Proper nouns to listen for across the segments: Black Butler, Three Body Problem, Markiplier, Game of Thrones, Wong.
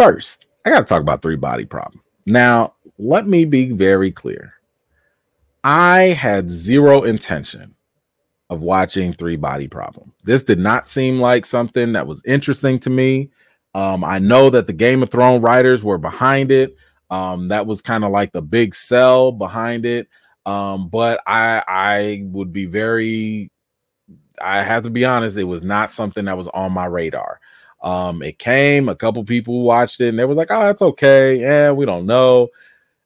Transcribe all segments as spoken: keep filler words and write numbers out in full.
First, I got to talk about Three Body Problem. Now, let me be very clear. I had zero intention of watching Three Body Problem. This did not seem like something that was interesting to me. Um, I know that the Game of Thrones writers were behind it. Um, that was kind of like the big sell behind it. Um, but I, I would be very, I have to be honest, it was not something that was on my radar. Um, it came, a couple people watched it and they was like, oh, that's okay. Yeah, we don't know.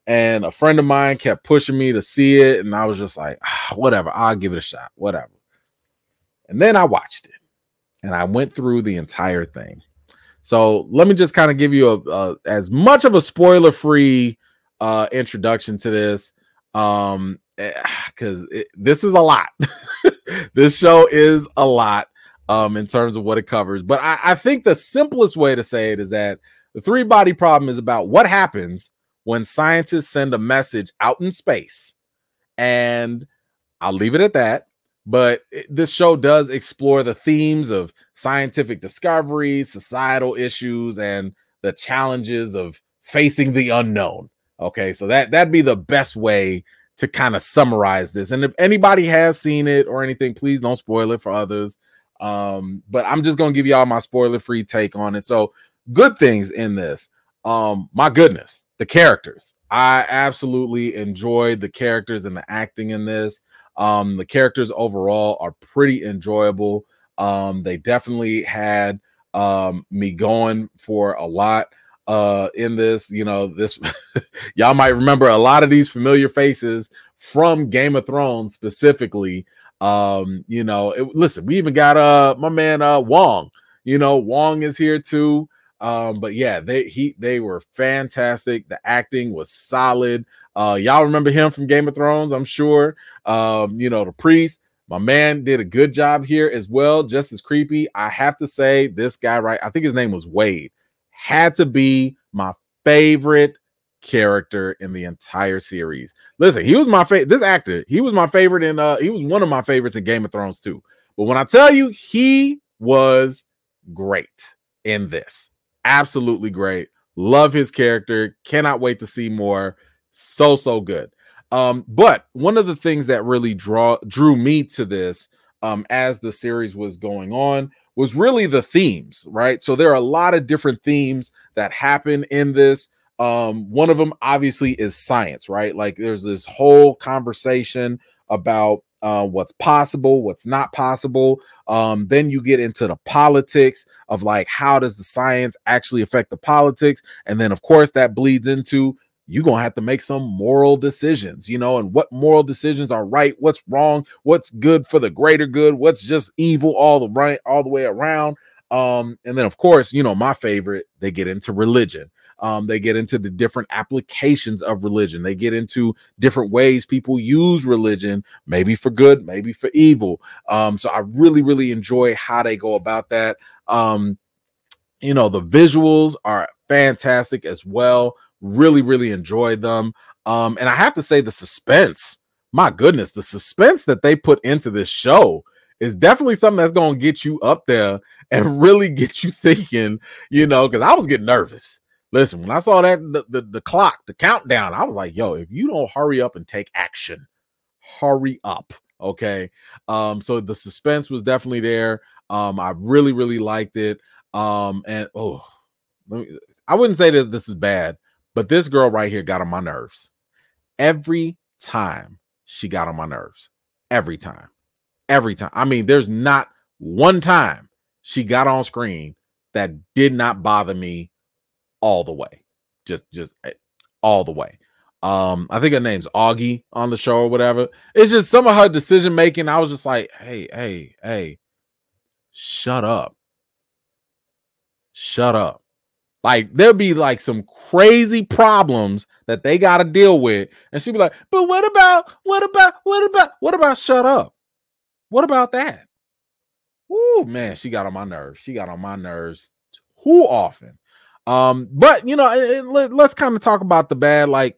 And a friend of mine kept pushing me to see it. And I was just like, ah, whatever, I'll give it a shot, whatever. And then I watched it and I went through the entire thing. So let me just kind of give you a, a as much of a spoiler-free uh, introduction to this, um, because this is a lot. This show is a lot um, in terms of what it covers. But I, I think the simplest way to say it is that the Three Body Problem is about what happens when scientists send a message out in space. And I'll leave it at that. But this show does explore the themes of scientific discovery, societal issues, and the challenges of facing the unknown. Okay, so that, that'd be the best way to kind of summarize this. And if anybody has seen it or anything, please don't spoil it for others. Um, but I'm just going to give you all my spoiler-free take on it. So good things in this. Um, my goodness, the characters. I absolutely enjoyed the characters and the acting in this. Um, the characters overall are pretty enjoyable. Um, they definitely had um, me going for a lot uh, in this. You know, this y'all might remember a lot of these familiar faces from Game of Thrones specifically. Um, you know, it, listen, we even got uh, my man uh, Wong. You know, Wong is here too. Um, but yeah, they he they were fantastic. The acting was solid. Uh, y'all remember him from Game of Thrones, I'm sure. Um, you know, the priest, my man did a good job here as well, just as creepy. I have to say, this guy, right, I think his name was Wade, had to be my favorite character in the entire series. Listen, he was my favorite, this actor, he was my favorite in, uh, he was one of my favorites in Game of Thrones too. But when I tell you, he was great in this. Absolutely great. Love his character. Cannot wait to see more. So, so good. Um, but one of the things that really draw drew me to this um, as the series was going on was really the themes, right? So there are a lot of different themes that happen in this. Um, one of them obviously is science, right? Like there's this whole conversation about uh, what's possible, what's not possible. Um, then you get into the politics of like, how does the science actually affect the politics? And then of course that bleeds into you're going to have to make some moral decisions, you know, and what moral decisions are right, what's wrong, what's good for the greater good, what's just evil all the right, all the way around. Um, and then, of course, you know, my favorite, they get into religion. Um, they get into the different applications of religion. They get into different ways people use religion, maybe for good, maybe for evil. Um, so I really, really enjoy how they go about that. Um, you know, the visuals are fantastic as well. Really, really enjoyed them. Um, and I have to say the suspense, my goodness, the suspense that they put into this show is definitely something that's going to get you up there and really get you thinking, you know, because I was getting nervous. Listen, when I saw that, the, the, the clock, the countdown, I was like, yo, if you don't hurry up and take action, hurry up. Okay. Um, so the suspense was definitely there. Um, I really, really liked it. Um, and, oh, let me, I wouldn't say that this is bad. But this girl right here got on my nerves. Every time she got on my nerves. Every time. Every time. I mean, there's not one time she got on screen that did not bother me all the way. Just, just all the way. Um, I think her name's Augie on the show or whatever. It's just some of her decision making. I was just like, hey, hey, hey, shut up. Shut up. Like, there'll be like some crazy problems that they got to deal with. And she'd be like, but what about, what about, what about, what about shut up? What about that? Ooh, man, she got on my nerves. She got on my nerves too often. Um, but, you know, it, it, let, let's kind of talk about the bad. Like,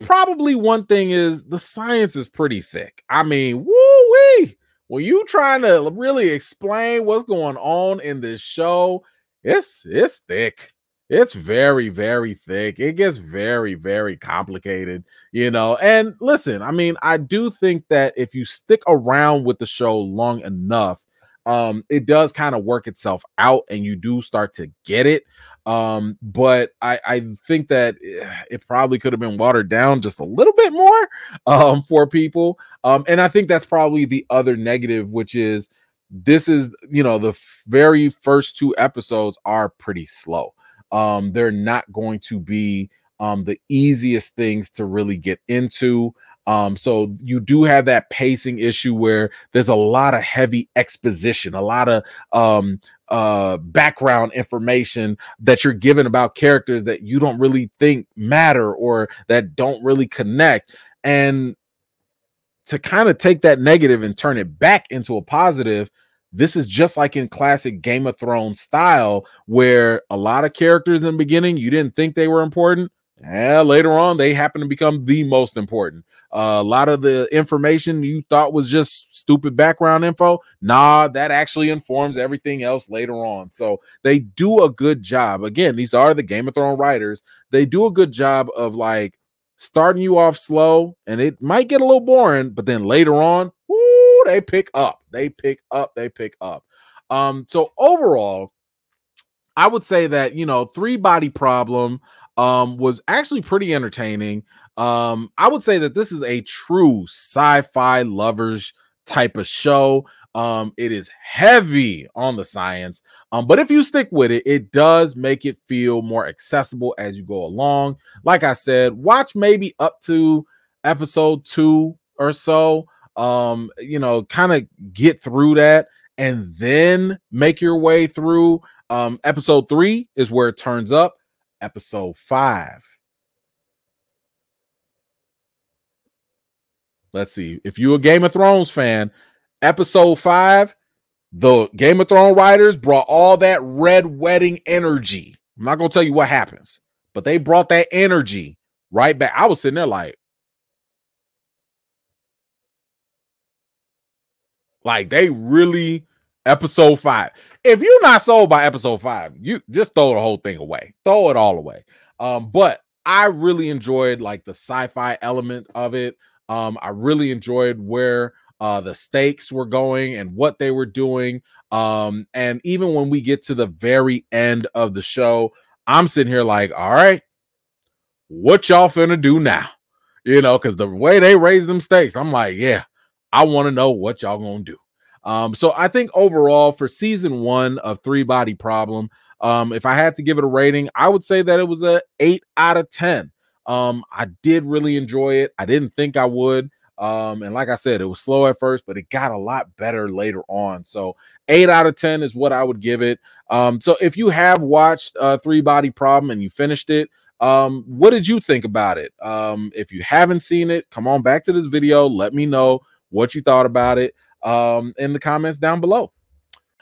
probably one thing is the science is pretty thick. I mean, woo-wee. When you trying to really explain what's going on in this show, it's it's thick. It's very, very thick. It gets very, very complicated, you know. And listen, I mean, I do think that if you stick around with the show long enough, um, it does kind of work itself out and you do start to get it. Um, but I, I think that it probably could have been watered down just a little bit more um, for people. Um, and I think that's probably the other negative, which is this is, you know, the very first two episodes are pretty slow. Um, they're not going to be um, the easiest things to really get into. Um, so you do have that pacing issue where there's a lot of heavy exposition, a lot of um, uh, background information that you're given about characters that you don't really think matter or that don't really connect. And to kind of take that negative and turn it back into a positive, this is just like in classic Game of Thrones style, where a lot of characters in the beginning, you didn't think they were important. And later on, they happen to become the most important. Uh, a lot of the information you thought was just stupid background info, nah, that actually informs everything else later on. So they do a good job. Again, these are the Game of Thrones writers. They do a good job of like starting you off slow, and it might get a little boring, but then later on, woo, they pick up. They pick up. They pick up. Um, so overall, I would say that, you know, Three Body Problem um was actually pretty entertaining. um I would say that this is a true sci-fi lovers type of show. Um it is heavy on the science, um but if you stick with it, it does make it feel more accessible as you go along. Like I said, watch maybe up to episode two or so, um you know, kind of get through that and then make your way through. Um episode three is where it turns up. Episode five. Let's see. If you're a Game of Thrones fan, episode five, the Game of Thrones writers brought all that red wedding energy. I'm not going to tell you what happens, but they brought that energy right back. I was sitting there like, like they really... Episode five. If you're not sold by episode five, you just throw the whole thing away. Throw it all away. Um, but I really enjoyed like the sci-fi element of it. Um, I really enjoyed where uh, the stakes were going and what they were doing. Um, and even when we get to the very end of the show, I'm sitting here like, all right, what y'all finna do now? You know, because the way they raised them stakes, I'm like, yeah, I want to know what y'all gonna do. Um, so I think overall for season one of Three Body Problem, um, if I had to give it a rating, I would say that it was a eight out of ten. Um, I did really enjoy it. I didn't think I would. Um, and like I said, it was slow at first, but it got a lot better later on. So eight out of ten is what I would give it. Um, so if you have watched uh, Three Body Problem and you finished it, um, what did you think about it? Um, if you haven't seen it, come on back to this video. Let me know what you thought about it. Um, in the comments down below.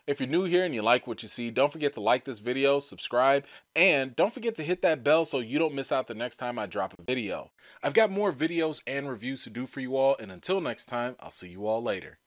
If you're new here and you like what you see, don't forget to like this video, subscribe, and don't forget to hit that bell so you don't miss out the next time I drop a video. I've got more videos and reviews to do for you all, and until next time, I'll see you all later.